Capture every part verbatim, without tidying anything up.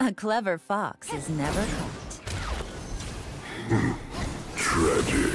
A clever fox is never caught. Tragic.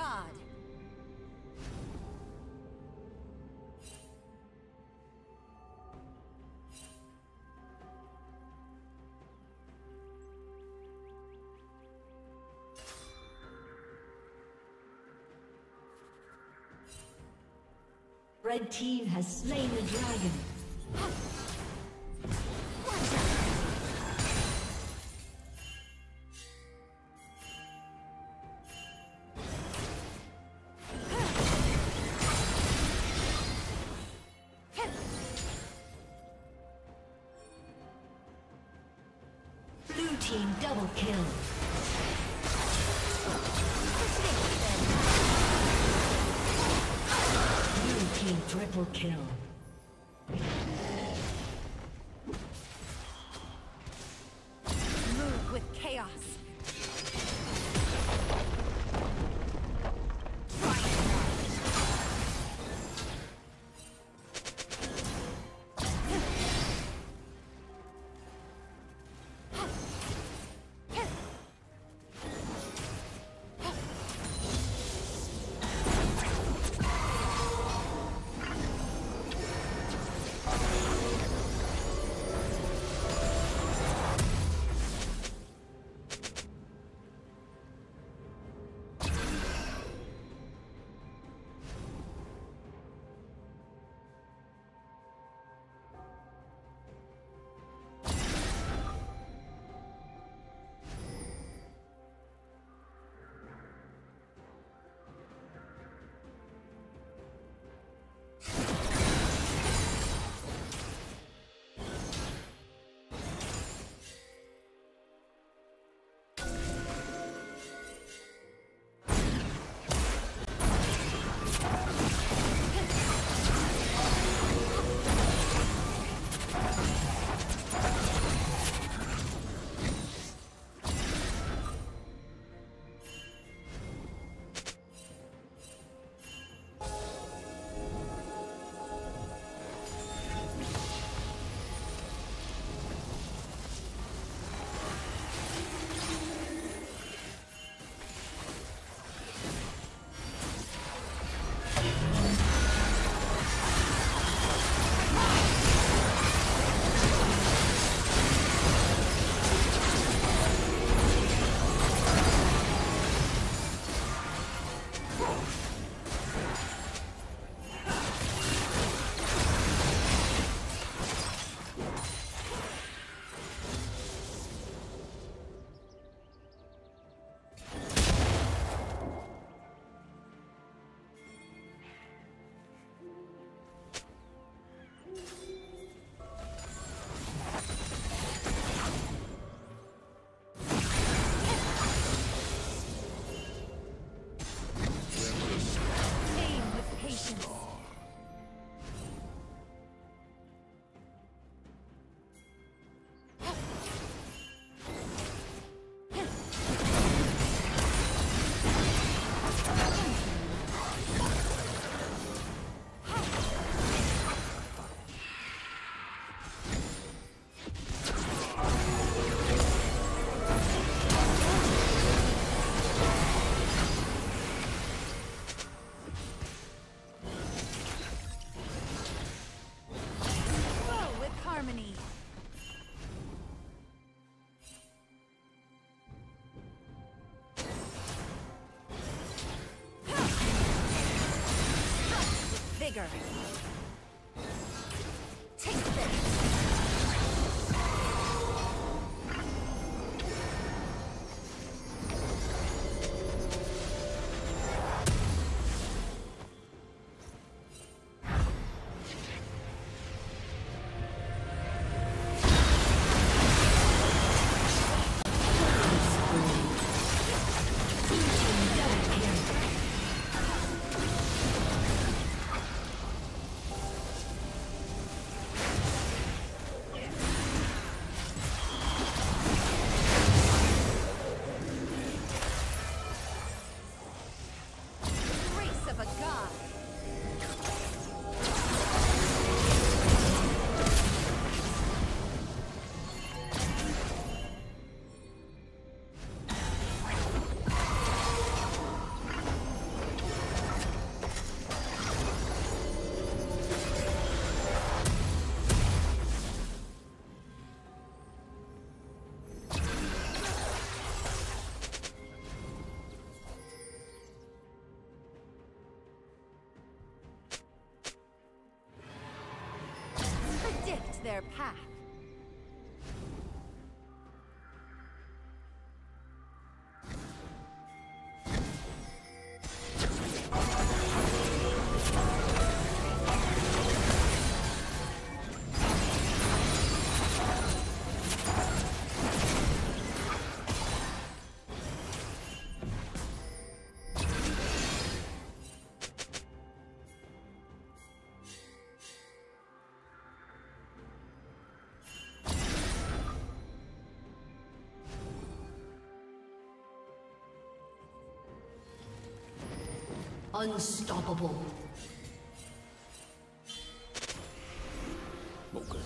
God. Red team has slain the dragon. Blue team double kill. Triple kill. Move with chaos. Take this. path. Unstoppable. Smoker. Smoker.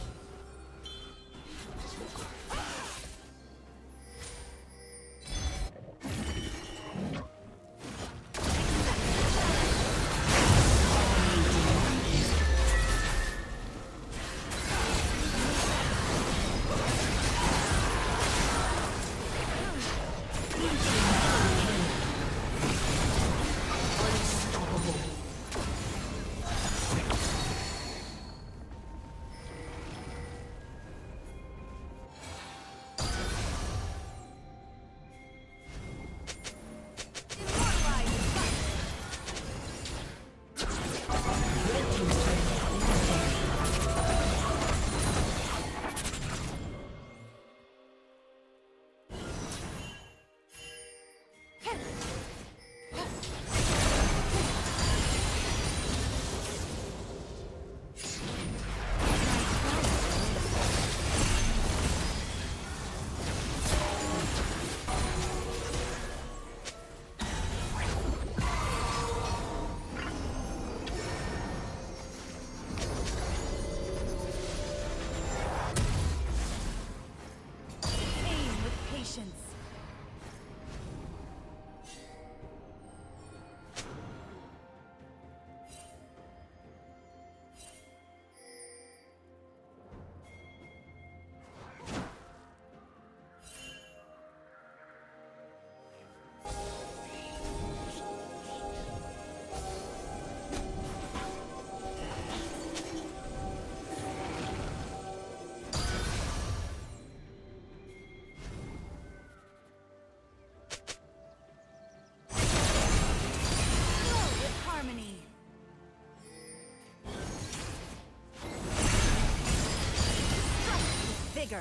Bigger.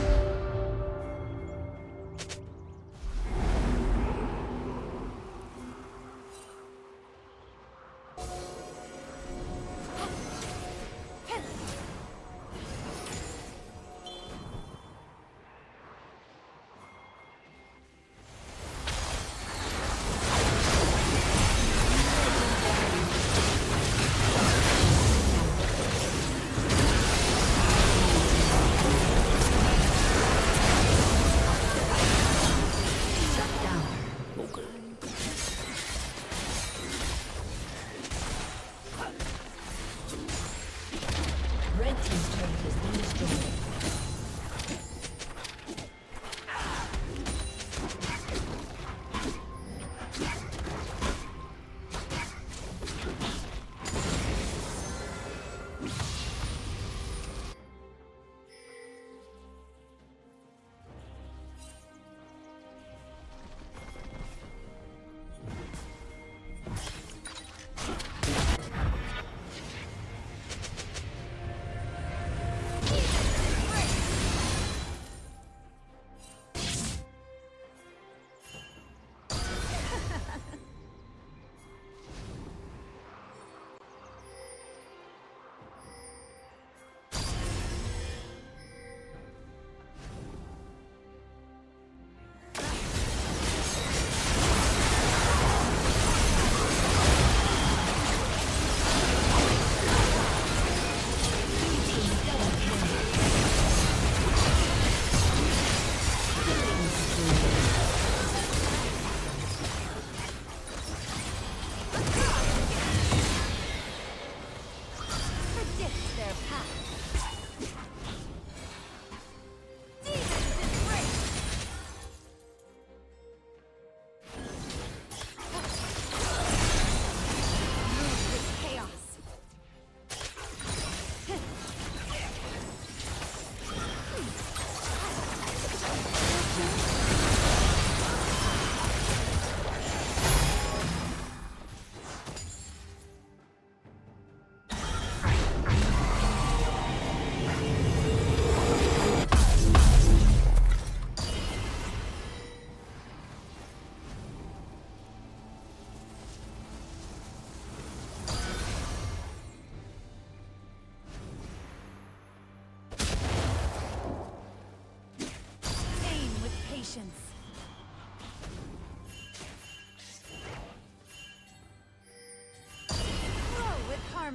You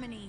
Harmony.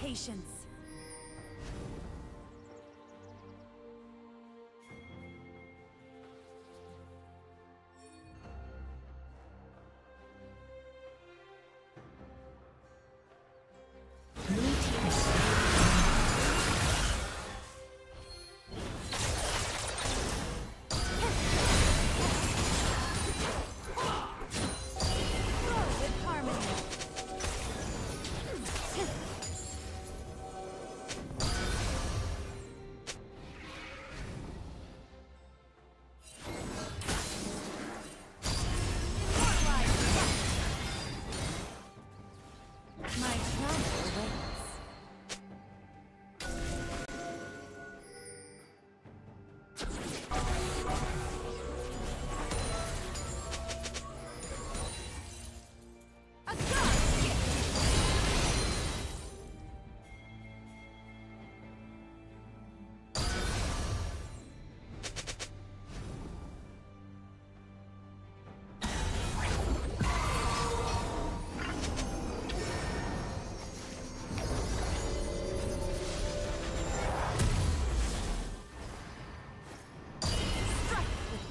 Patience.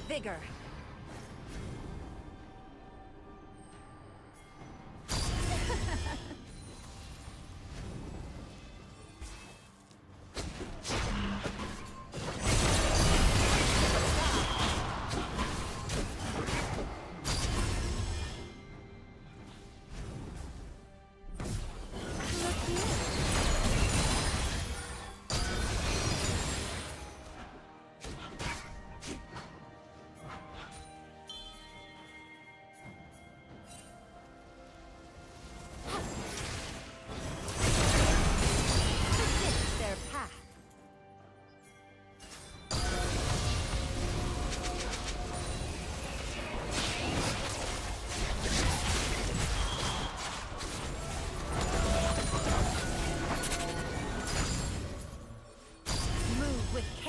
Bigger.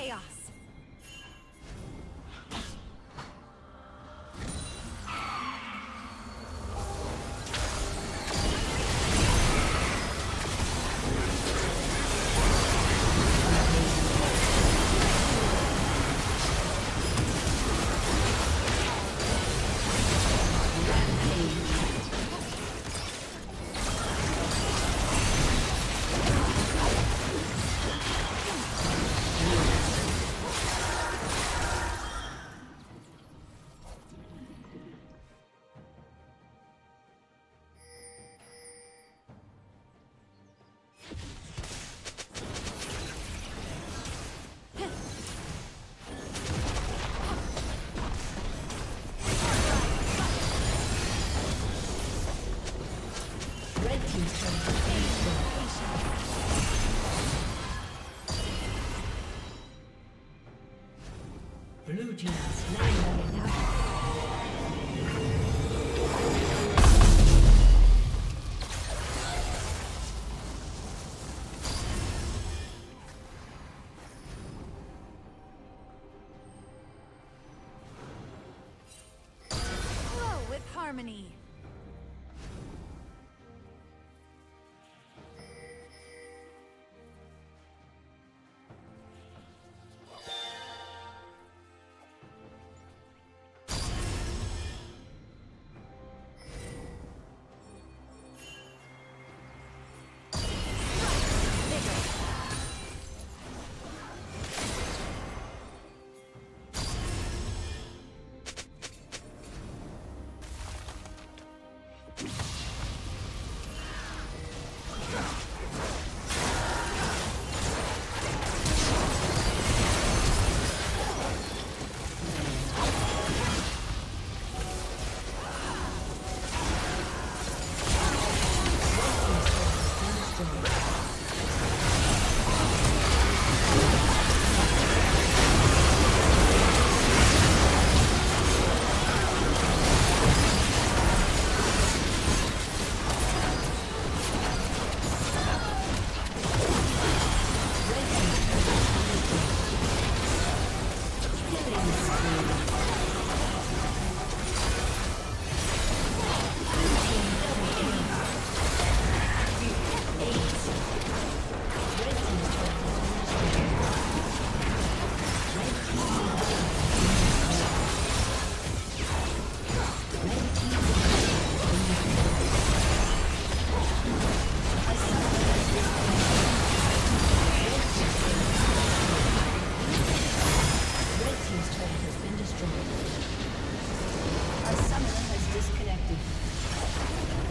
chaos. Blue team slain. Disconnected.